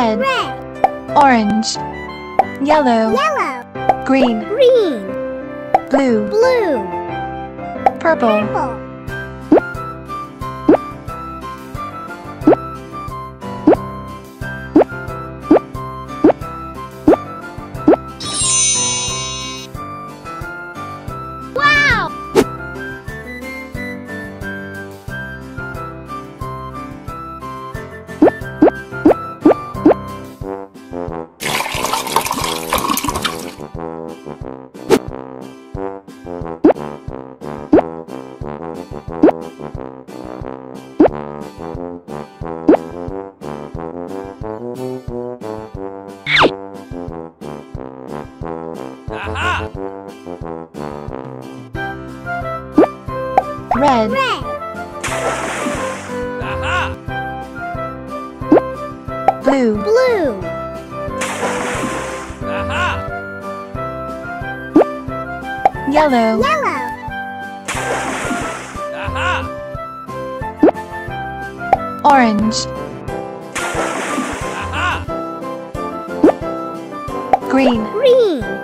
Red, red. Orange, yellow, yellow. Green, green. Blue, blue. Purple, purple. Red, red. Uh-huh. Blue, blue. Uh-huh. Yellow, yellow. Uh-huh. Orange, uh-huh. Green, green.